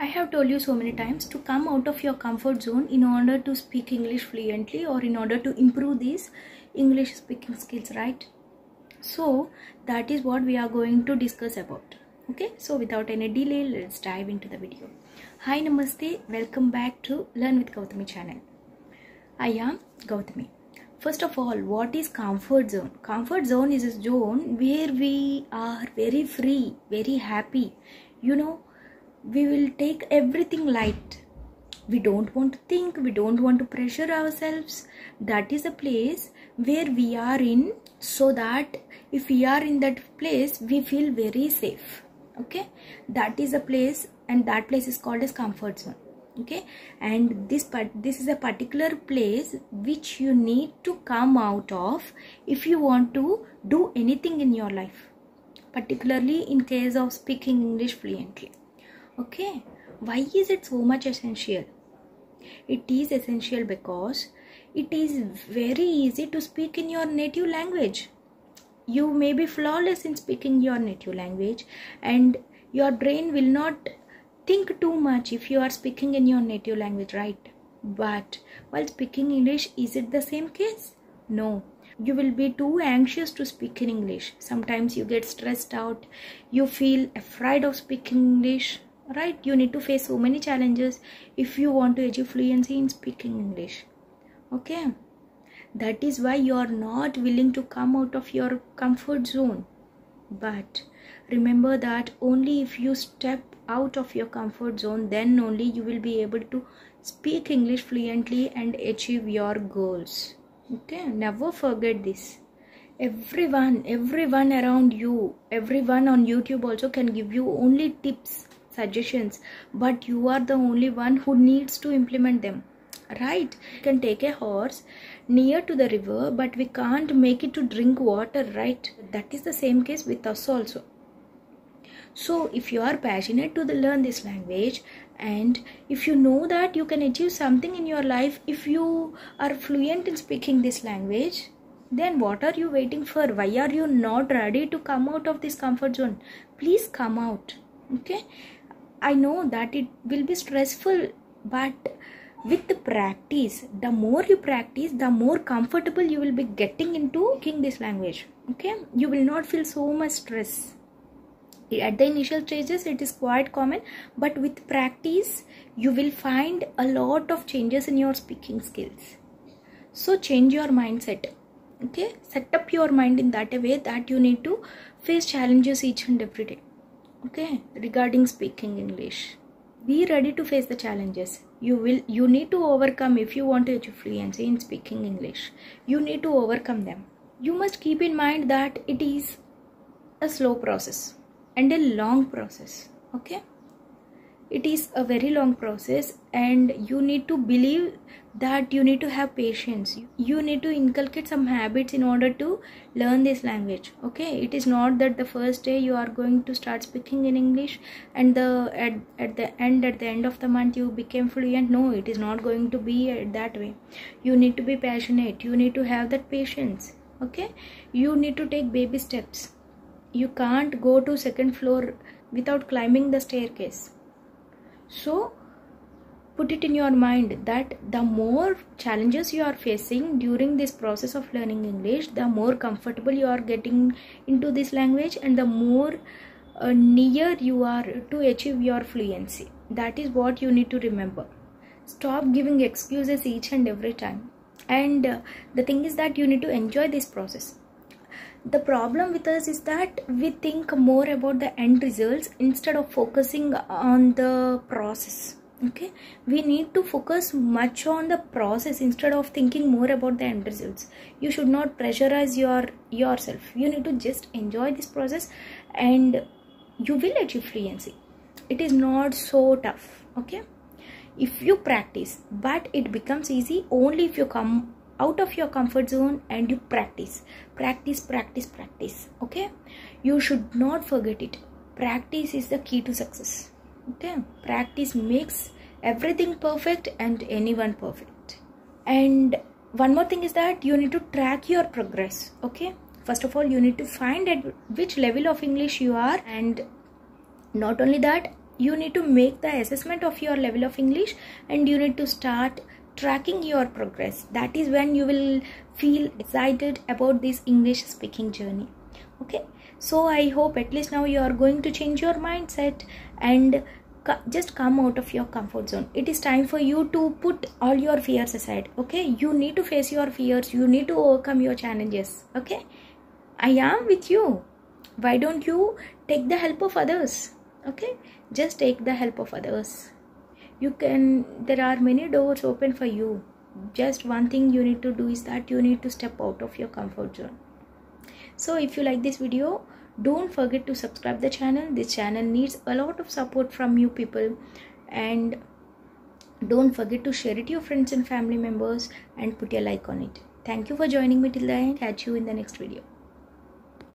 I have told you so many times to come out of your comfort zone in order to speak English fluently or in order to improve these English speaking skills, right? So that is what we are going to discuss about. Okay, so without any delay, let's dive into the video. Hi, namaste, welcome back to Learn with Gautami channel. I am Gautami. First of all, what is comfort zone? Comfort zone is a zone where we are very free, very happy. You know, we will take everything light. We don't want to think, we don't want to pressure ourselves. That is a place where we are in, so that if we are in that place, we feel very safe. Okay, that is a place, and that place is called as comfort zone. Okay, and this is a particular place which you need to come out of if you want to do anything in your life, particularly in case of speaking English fluently. Okay, why is it so much essential? It is essential because it is very easy to speak in your native language. You may be flawless in speaking your native language, and your brain will not think too much if you are speaking in your native language, right? But while speaking English, is it the same case? No. You will be too anxious to speak in English. Sometimes you get stressed out. You feel afraid of speaking English, right? You need to face so many challenges if you want to achieve fluency in speaking English. Okay, that is why you are not willing to come out of your comfort zone. But remember that only if you step out of your comfort zone, then only you will be able to speak English fluently and achieve your goals. Okay, never forget this. Everyone around you, everyone on YouTube also can give you only tips, suggestions, but you are the only one who needs to implement them. Right, we can take a horse near to the river, but we can't make it to drink water, right? That is the same case with us also. So if you are passionate to learn this language, and if you know that you can achieve something in your life if you are fluent in speaking this language, then what are you waiting for? Why are you not ready to come out of this comfort zone? Please come out. Okay, I know that it will be stressful, but with the practice, the more you practice, the more comfortable you will be getting into speaking this language. Okay, you will not feel so much stress. At the initial stages, it is quite common, but with practice, you will find a lot of changes in your speaking skills. So change your mindset. Okay, set up your mind in that a way that you need to face challenges each and every day. Okay, regarding speaking English. Be ready to face the challenges. You need to overcome if you want to achieve fluency in speaking English. You need to overcome them. You must keep in mind that it is a slow process and a long process. Okay, it is a very long process, and you need to believe that you need to have patience. You need to inculcate some habits in order to learn this language. Okay, it is not that the first day you are going to start speaking in English and at the end of the month you became fluent. No, it is not going to be that way. You need to be passionate. You need to have that patience. Okay, you need to take baby steps. You can't go to second floor without climbing the staircase. So put it in your mind that the more challenges you are facing during this process of learning English, the more comfortable you are getting into this language, and the more near you are to achieve your fluency. That is what you need to remember. Stop giving excuses each and every time. And the thing is that you need to enjoy this process. The problem with us is that we think more about the end results instead of focusing on the process. Okay, we need to focus much on the process instead of thinking more about the end results. You should not pressurize yourself. You need to just enjoy this process, and you will achieve fluency. It is not so tough. Okay, if you practice, but it becomes easy only if you come out of your comfort zone and you practice. Okay, you should not forget it. Practice is the key to success. Okay, practice makes everything perfect and anyone perfect. And one more thing is that you need to track your progress. Okay, first of all, you need to find at which level of English you are, and not only that, you need to make the assessment of your level of English, and you need to start tracking your progress. That is when you will feel excited about this English speaking journey. Okay, so I hope at least now you are going to change your mindset and just come out of your comfort zone. It is time for you to put all your fears aside. Okay, you need to face your fears, you need to overcome your challenges. Okay, I am with you. Why don't you take the help of others? Okay, just take the help of others. You can, there are many doors open for you. Just one thing you need to do is that you need to step out of your comfort zone. So if you like this video, don't forget to subscribe the channel. This channel needs a lot of support from you people, and don't forget to share it to your friends and family members and put a like on it. Thank you for joining me till the end. Catch you in the next video.